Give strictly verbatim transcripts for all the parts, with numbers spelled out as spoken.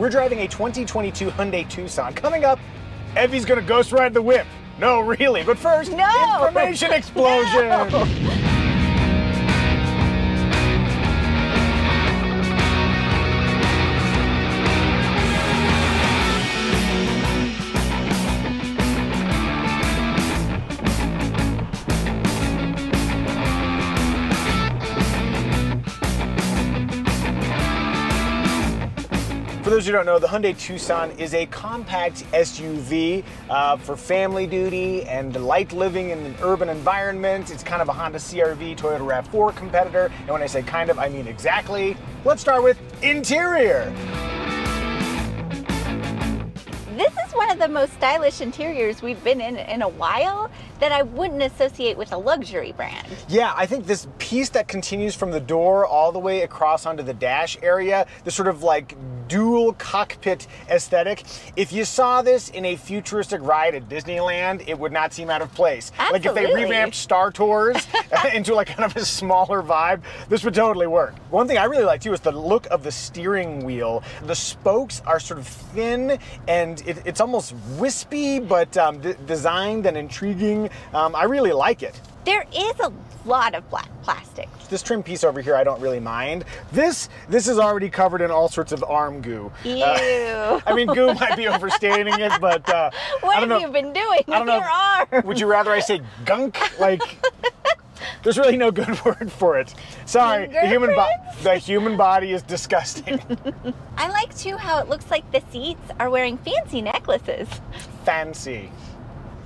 We're driving a twenty twenty-two Hyundai Tucson. Coming up, Evie's gonna ghost ride the whip. No, really, but first, no. Information explosion. No. For those who don't know, the Hyundai Tucson is a compact S U V uh, for family duty and light living in an urban environment. It's kind of a Honda C R V, Toyota RAV four competitor. And when I say kind of, I mean exactly. Let's start with interior. This is one of the most stylish interiors we've been in in a while that I wouldn't associate with a luxury brand. Yeah, I think this piece that continues from the door all the way across onto the dash area, this sort of like dual cockpit aesthetic. If you saw this in a futuristic ride at Disneyland, it would not seem out of place. Absolutely. Like if they revamped Star Tours into like kind of a smaller vibe, this would totally work. One thing I really like too is the look of the steering wheel. The spokes are sort of thin and it, it's almost wispy, but um, designed and intriguing. Um, I really like it. There is a lot of black plastic. This trim piece over here, I don't really mind. This this is already covered in all sorts of arm goo. Ew. Uh, I mean, goo might be overstating it, but uh, what I don't have know, you been doing I don't with know, your arm? Would you rather I say gunk? Like, there's really no good word for it. Sorry, the human, the human body is disgusting. I like too how it looks like the seats are wearing fancy necklaces. Fancy.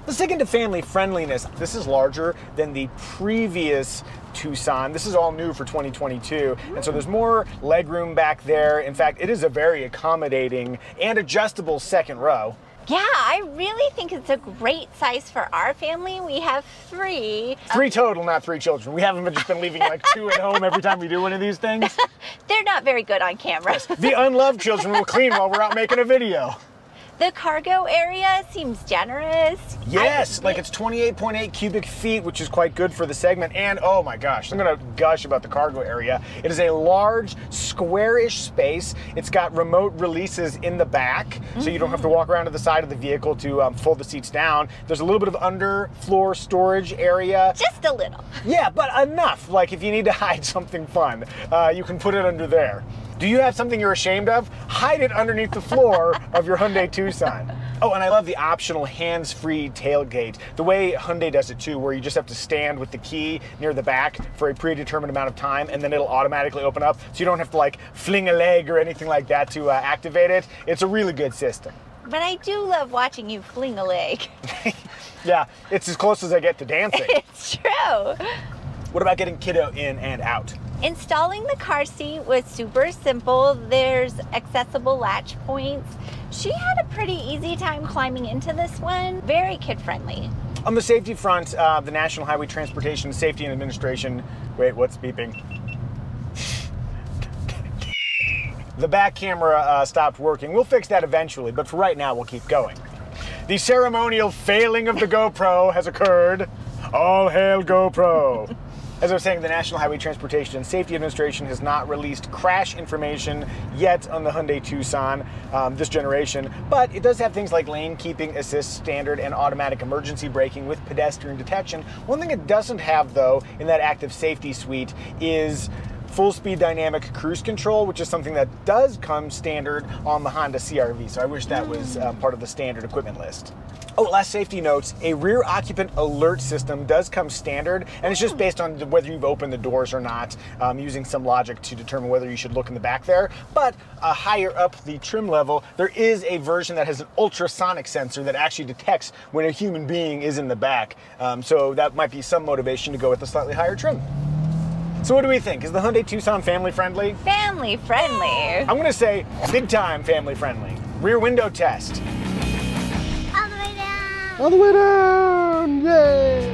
Let's dig into family friendliness. This is larger than the previous Tucson. This is all new for twenty twenty-two. And so there's more legroom back there. In fact, it is a very accommodating and adjustable second row. Yeah, I really think it's a great size for our family. We have three. Three total, not three children. We haven't just been leaving like two at home every time we do one of these things. They're not very good on camera. The unloved children will clean while we're out making a video. The cargo area seems generous. Yes, like it's twenty-eight point eight cubic feet, which is quite good for the segment. And oh my gosh, I'm gonna gush about the cargo area. It is a large, squarish space. It's got remote releases in the back, mm-hmm. so you don't have to walk around to the side of the vehicle to um, fold the seats down. There's a little bit of underfloor storage area. Just a little. Yeah, but enough. Like if you need to hide something fun, uh, you can put it under there. Do you have something you're ashamed of? Hide it underneath the floor of your Hyundai Tucson. Oh, and I love the optional hands-free tailgate. The way Hyundai does it too, where you just have to stand with the key near the back for a predetermined amount of time, and then it'll automatically open up, so you don't have to like fling a leg or anything like that to uh, activate it. It's a really good system. But I do love watching you fling a leg. Yeah, it's as close as I get to dancing. It's true. What about getting kiddo in and out? Installing the car seat was super simple. There's accessible latch points. She had a pretty easy time climbing into this one. Very kid-friendly. On the safety front, uh, the National Highway Transportation Safety Administration, wait, what's beeping? The back camera uh, stopped working. We'll fix that eventually, but for right now, we'll keep going. The ceremonial failing of the GoPro has occurred. All hail GoPro. As I was saying, the National Highway Transportation and Safety Administration has not released crash information yet on the Hyundai Tucson um, this generation, but it does have things like lane keeping assist, standard, and automatic emergency braking with pedestrian detection. One thing it doesn't have, though, in that active safety suite is full-speed dynamic cruise control, which is something that does come standard on the Honda C R V, so I wish that was uh, part of the standard equipment list. Oh, last safety notes, a rear occupant alert system does come standard, and it's just based on whether you've opened the doors or not, um, using some logic to determine whether you should look in the back there. But uh, higher up the trim level, there is a version that has an ultrasonic sensor that actually detects when a human being is in the back. Um, so that might be some motivation to go with a slightly higher trim. So what do we think? Is the Hyundai Tucson family friendly? Family friendly. I'm gonna say big time family friendly. Rear window test. All the way down, yay!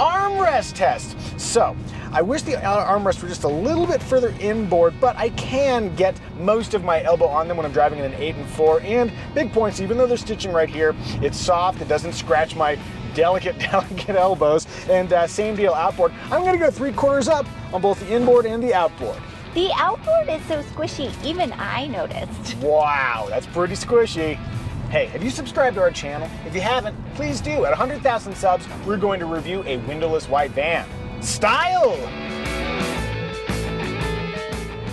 Armrest test. So, I wish the armrest were just a little bit further inboard, but I can get most of my elbow on them when I'm driving in an eight and four, and big points, even though they're stitching right here, it's soft, it doesn't scratch my delicate, delicate elbows, and uh, same deal outboard. I'm gonna go three quarters up on both the inboard and the outboard. The outboard is so squishy, even I noticed. Wow, that's pretty squishy. Hey, have you subscribed to our channel? If you haven't, please do. At one hundred thousand subs, we're going to review a windowless white van. Style!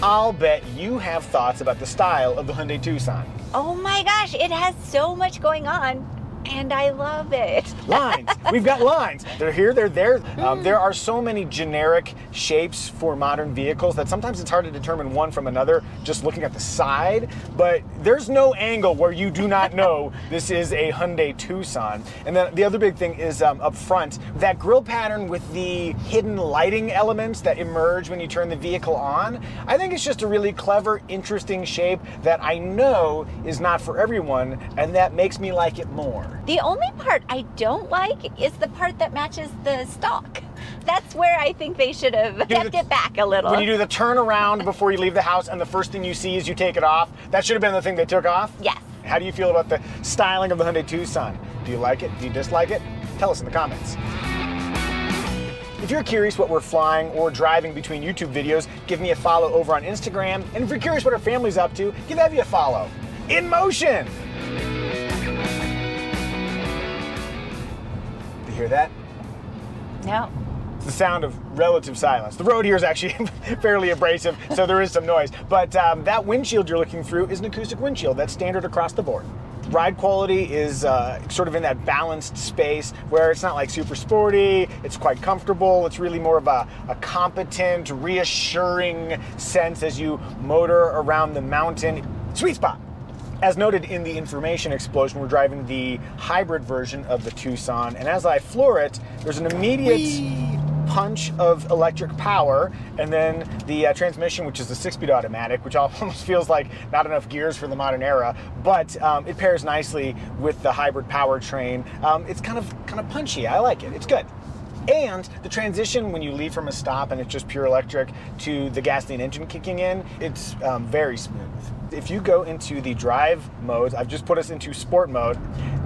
I'll bet you have thoughts about the style of the Hyundai Tucson. Oh my gosh, it has so much going on, and I love it. Lines, we've got lines. They're here, they're there. Mm. Um, there are so many generic shapes for modern vehicles that sometimes it's hard to determine one from another just looking at the side, but there's no angle where you do not know this is a Hyundai Tucson. And then the other big thing is um, up front, that grille pattern with the hidden lighting elements that emerge when you turn the vehicle on. I think it's just a really clever, interesting shape that I know is not for everyone, and that makes me like it more. The only part I don't like is the part that matches the stalk. That's where I think they should have kept it back a little. When you do the turnaround before you leave the house and the first thing you see is you take it off, that should have been the thing they took off? Yes. How do you feel about the styling of the Hyundai Tucson? Do you like it? Do you dislike it? Tell us in the comments. If you're curious what we're flying or driving between YouTube videos, give me a follow over on Instagram. And if you're curious what our family's up to, give Evie a follow. In motion! Hear that? No. It's the sound of relative silence. The road here is actually fairly abrasive, so there is some noise. But um, that windshield you're looking through is an acoustic windshield. That's standard across the board. Ride quality is uh, sort of in that balanced space where it's not like super sporty, it's quite comfortable, it's really more of a, a competent, reassuring sense as you motor around the mountain. Sweet spot. As noted in the information explosion, we're driving the hybrid version of the Tucson, and as I floor it, there's an immediate Whee! punch of electric power, and then the uh, transmission, which is the six-speed automatic, which almost feels like not enough gears for the modern era, but um, it pairs nicely with the hybrid powertrain. Um, it's kind of kind of punchy. I like it. It's good. And the transition when you leave from a stop and it's just pure electric to the gasoline engine kicking in, it's um, very smooth. If you go into the drive modes, I've just put us into sport mode.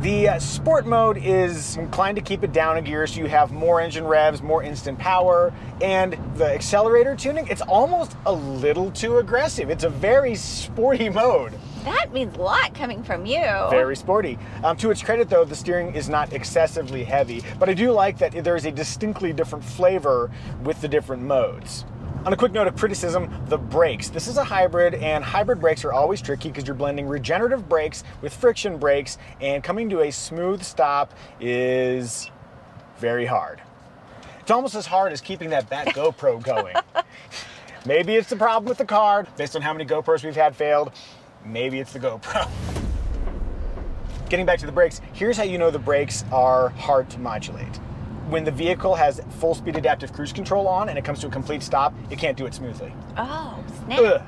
The uh, sport mode is inclined to keep it down a gear so you have more engine revs, more instant power, and the accelerator tuning, it's almost a little too aggressive. It's a very sporty mode. That means a lot coming from you. Very sporty. Um, to its credit, though, the steering is not excessively heavy, but I do like that there's a distinctly different flavor with the different modes. On a quick note of criticism, the brakes. This is a hybrid, and hybrid brakes are always tricky because you're blending regenerative brakes with friction brakes, and coming to a smooth stop is very hard. It's almost as hard as keeping that back GoPro going. Maybe it's the problem with the car, based on how many GoPros we've had failed. Maybe it's the GoPro. Getting back to the brakes, here's how you know the brakes are hard to modulate. When the vehicle has full speed adaptive cruise control on and it comes to a complete stop, it can't do it smoothly. Oh, snap. Ugh.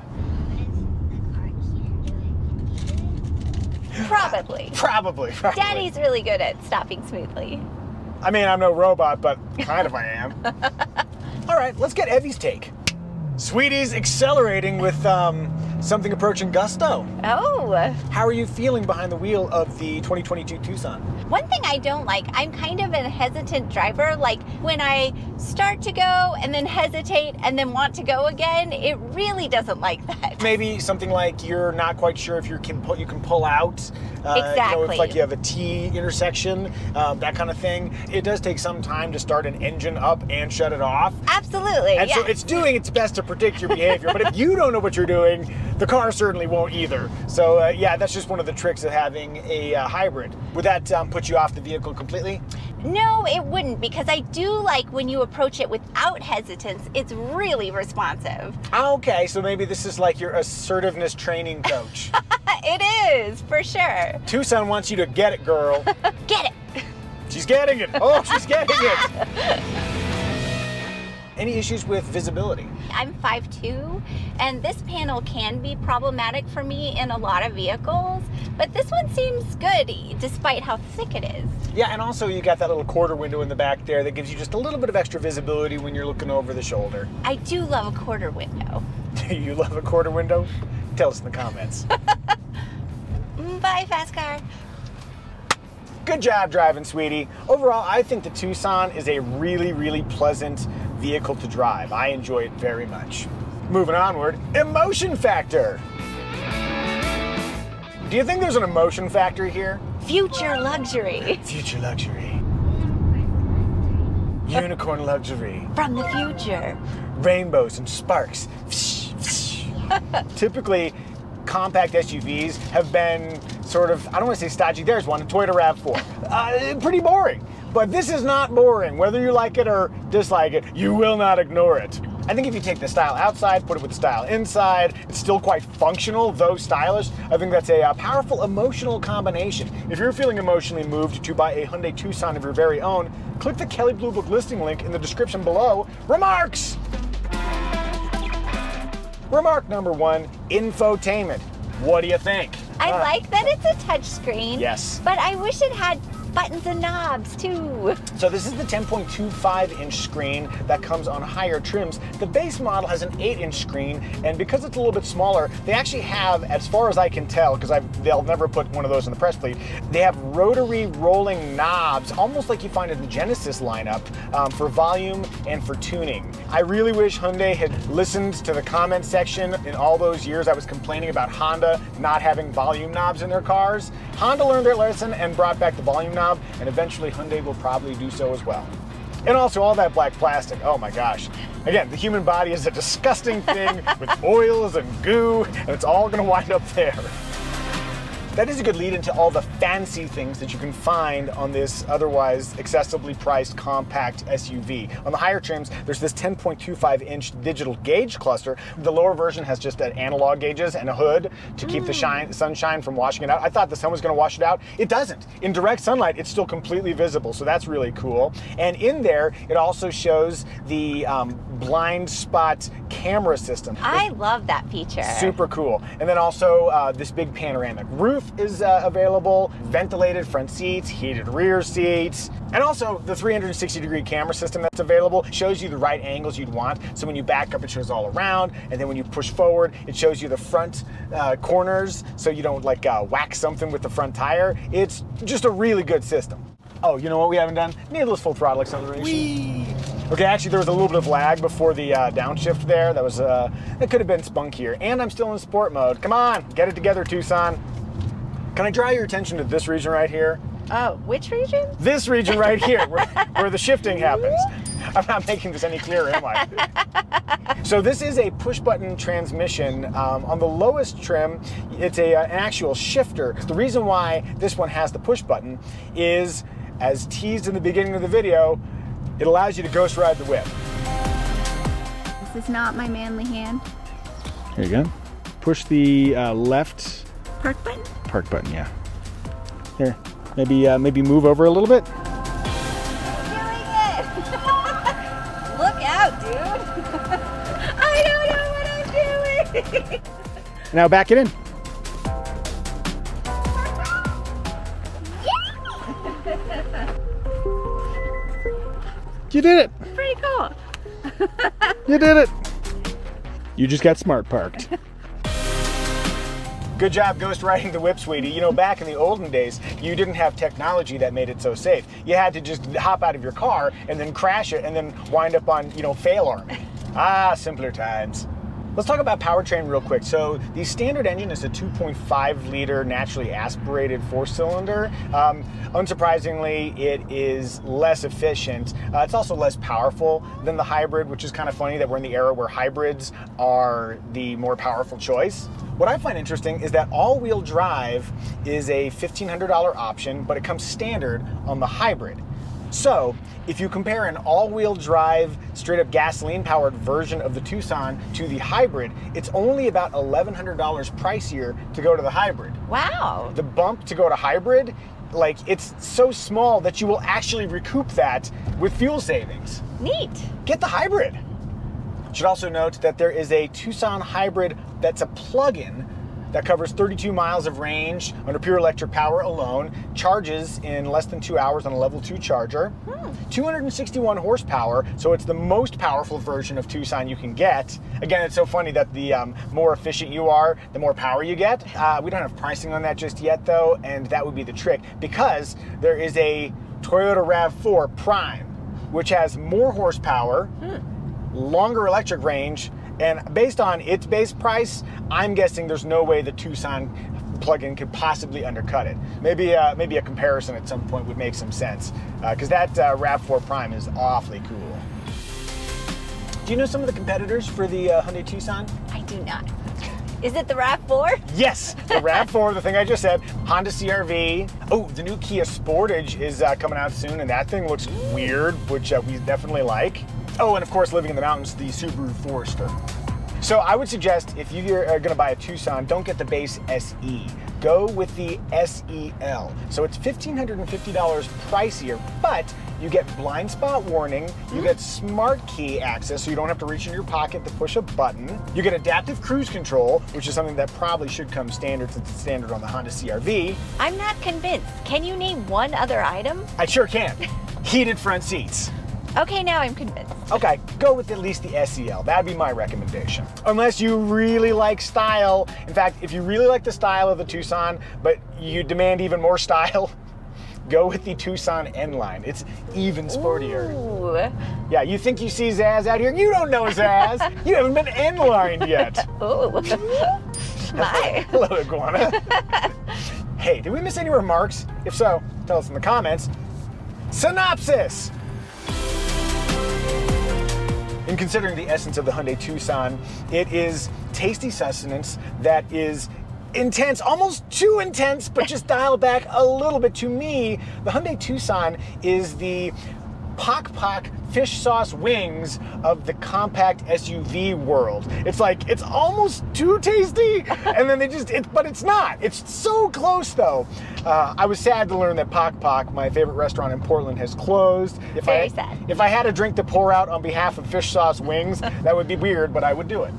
Probably. Probably, probably. Daddy's really good at stopping smoothly. I mean, I'm no robot, but kind of I am. All right, let's get Evie's take. Sweetie's accelerating with um, something approaching gusto. Oh. How are you feeling behind the wheel of the twenty twenty-two Tucson? One thing I don't like, I'm kind of a hesitant driver. Like when I start to go and then hesitate and then want to go again, it really doesn't like that. Maybe something like you're not quite sure if you can pull, you can pull out. Uh, exactly. You know, it's like you have a T intersection, um, that kind of thing. It does take some time to start an engine up and shut it off. Absolutely. And yes. So it's doing its best to predict your behavior, but if you don't know what you're doing, the car certainly won't either. So uh, yeah, that's just one of the tricks of having a uh, hybrid. Would that um, put you off the vehicle completely? No, it wouldn't, because I do like when you approach it without hesitance, it's really responsive. Okay, so maybe this is like your assertiveness training coach. It is, for sure. Tucson wants you to get it, girl. Get it. She's getting it. Oh, she's getting it. Any issues with visibility? I'm five two, and this panel can be problematic for me in a lot of vehicles, but this one seems good despite how thick it is. Yeah, and also you got that little quarter window in the back there that gives you just a little bit of extra visibility when you're looking over the shoulder. I do love a quarter window. Do you love a quarter window? Tell us in the comments. Bye, fast car. Good job driving, sweetie. Overall, I think the Tucson is a really, really pleasant vehicle to drive. I enjoy it very much. Moving onward, emotion factor. Do you think there's an emotion factor here? Future luxury. Future luxury. Unicorn luxury. From the future. Rainbows and sparks. Typically, compact S U Vs have been sort of, I don't want to say stodgy, there's one, a Toyota RAV four. Uh, pretty boring. But this is not boring. Whether you like it or dislike it, you will not ignore it. I think if you take the style outside, put it with the style inside, it's still quite functional, though stylish. I think that's a uh, powerful emotional combination. If you're feeling emotionally moved to buy a Hyundai Tucson of your very own, click the Kelley Blue Book listing link in the description below. Remarks! Remark number one, infotainment. What do you think? I uh, like that it's a touchscreen. Yes. But I wish it had buttons and knobs too. So this is the ten point two five inch screen that comes on higher trims. The base model has an eight inch screen, and because it's a little bit smaller, they actually have, as far as I can tell, because they'll never put one of those in the press fleet, they have rotary rolling knobs, almost like you find in the Genesis lineup, um, for volume and for tuning. I really wish Hyundai had listened to the comment section in all those years I was complaining about Honda not having volume knobs in their cars. Honda learned their lesson and brought back the volume knobs, and eventually Hyundai will probably do so as well. And also all that black plastic, oh my gosh. Again, the human body is a disgusting thing with oils and goo, and it's all gonna wind up there. That is a good lead into all the fancy things that you can find on this otherwise accessibly priced compact S U V. On the higher trims, there's this ten point two five inch digital gauge cluster. The lower version has just that analog gauges and a hood to keep mm. the shine, sunshine from washing it out. I thought the sun was gonna wash it out. It doesn't. In direct sunlight, it's still completely visible, so that's really cool. And in there, it also shows the um, blind spot camera system. I it's love that feature. Super cool. And then also uh, this big panoramic roof is uh, available, ventilated front seats, heated rear seats, and also the three sixty degree camera system that's available shows you the right angles you'd want. So when you back up, it shows all around, and then when you push forward, it shows you the front uh, corners so you don't like uh, whack something with the front tire. It's just a really good system. Oh, you know what we haven't done? Needless full throttle acceleration. Whee! Okay, actually there was a little bit of lag before the uh, downshift there. That was, uh, that could have been spunkier. And I'm still in sport mode. Come on, get it together, Tucson. Can I draw your attention to this region right here? Oh, which region? This region right here, where, where the shifting happens. I'm not making this any clearer, am I? So this is a push-button transmission. Um, on the lowest trim, it's a, uh, an actual shifter. The reason why this one has the push-button is, as teased in the beginning of the video, it allows you to ghost ride the whip. This is not my manly hand. Here you go. Push the uh, left... Park button? Park button, yeah. Here, maybe uh, maybe move over a little bit. Doing it! Look out, dude! I don't know what I'm doing! Now back it in. You did it! Pretty cool! You did it! You just got smart parked. Good job ghost riding the whip, sweetie. You know, back in the olden days, you didn't have technology that made it so safe. You had to just hop out of your car and then crash it and then wind up on, you know, FailArmy. Ah, simpler times. Let's talk about powertrain real quick. So the standard engine is a two point five liter naturally aspirated four-cylinder. Um, unsurprisingly, it is less efficient. Uh, it's also less powerful than the hybrid, which is kind of funny that we're in the era where hybrids are the more powerful choice. What I find interesting is that all-wheel drive is a fifteen hundred dollar option, but it comes standard on the hybrid. So, if you compare an all-wheel drive, straight-up gasoline-powered version of the Tucson to the hybrid, it's only about eleven hundred dollars pricier to go to the hybrid. Wow! The bump to go to hybrid, like, it's so small that you will actually recoup that with fuel savings. Neat! Get the hybrid! Should also note that there is a Tucson hybrid that's a plug-in that covers thirty-two miles of range under pure electric power alone, charges in less than two hours on a level two charger, hmm. two hundred sixty-one horsepower, so it's the most powerful version of Tucson you can get. Again, it's so funny that the um, more efficient you are, the more power you get. Uh, we don't have pricing on that just yet though, and that would be the trick, because there is a Toyota RAV four Prime, which has more horsepower, hmm. longer electric range, And based on its base price, I'm guessing there's no way the Tucson plug-in could possibly undercut it. Maybe uh, maybe a comparison at some point would make some sense, because uh, that uh, RAV four Prime is awfully cool. Do you know some of the competitors for the uh, Hyundai Tucson? I do not. Is it the RAV four? Yes, the RAV four, the thing I just said. Honda C R V. Oh, the new Kia Sportage is uh, coming out soon, and that thing looks weird, which uh, we definitely like. Oh, and of course, living in the mountains, the Subaru Forester. So I would suggest if you are gonna buy a Tucson, don't get the base S E. Go with the S E L. So it's fifteen hundred fifty dollars pricier, but you get blind spot warning, you get smart key access, so you don't have to reach in your pocket to push a button. You get adaptive cruise control, which is something that probably should come standard since it's standard on the Honda C R V. I'm not convinced. Can you name one other item? I sure can. Heated front seats. Okay, now I'm convinced. Okay, go with at least the S E L. That'd be my recommendation. Unless you really like style. In fact, if you really like the style of the Tucson, but you demand even more style, go with the Tucson N-Line. It's even sportier. Ooh. Yeah, you think you see Zaz out here? You don't know Zaz. You haven't been N-lined yet. Ooh. My. Hello, Iguana. Hey, did we miss any remarks? If so, tell us in the comments. Synopsis. In considering the essence of the Hyundai Tucson, it is tasty sustenance that is intense, almost too intense, but just dial back a little bit. To me, the Hyundai Tucson is the Pock Pock fish sauce wings of the compact S U V world. It's like, it's almost too tasty, and then they just, it, but it's not. It's so close though. Uh, I was sad to learn that Pock Pock, my favorite restaurant in Portland, has closed. If Very I, sad. If I had a drink to pour out on behalf of fish sauce wings, that would be weird, but I would do it.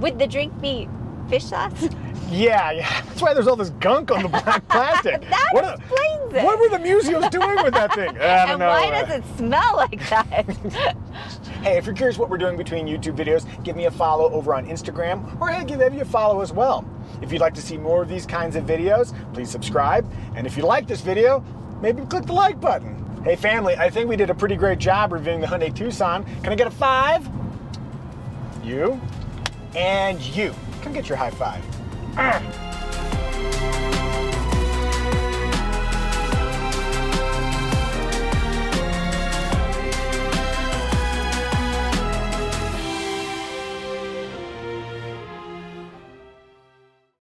Would the drink be fish sauce? Yeah, yeah, that's why there's all this gunk on the black plastic. That what explains a, it. What were the museums doing with that thing? I don't and know. Why does it smell like that? Hey, if you're curious what we're doing between YouTube videos, give me a follow over on Instagram, or hey, give Evie a follow as well. If you'd like to see more of these kinds of videos, please subscribe. And if you like this video, maybe click the like button. Hey family, I think we did a pretty great job reviewing the Hyundai Tucson. Can I get a five? You, and you. Come get your high five. Ah!